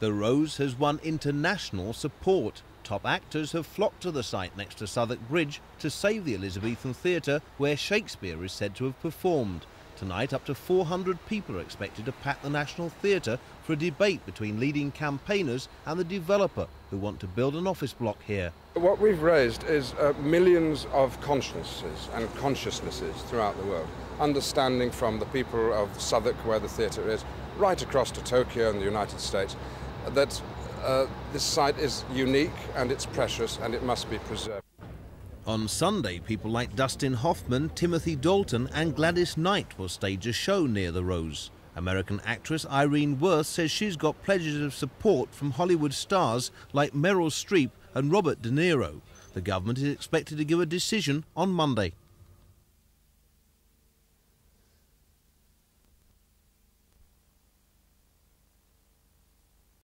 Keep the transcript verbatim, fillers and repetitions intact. The Rose has won international support. Top actors have flocked to the site next to Southwark Bridge to save the Elizabethan Theatre, where Shakespeare is said to have performed. Tonight, up to four hundred people are expected to pack the National Theatre for a debate between leading campaigners and the developer, who want to build an office block here. What we've raised is uh, millions of consciences and consciousnesses throughout the world, understanding from the people of Southwark, where the theatre is, right across to Tokyo and the United States, that uh, this site is unique and it's precious and it must be preserved. On Sunday, people like Dustin Hoffman, Timothy Dalton and Gladys Knight will stage a show near the Rose. American actress Irene Worth says she's got pledges of support from Hollywood stars like Meryl Streep and Robert De Niro. The government is expected to give a decision on Monday.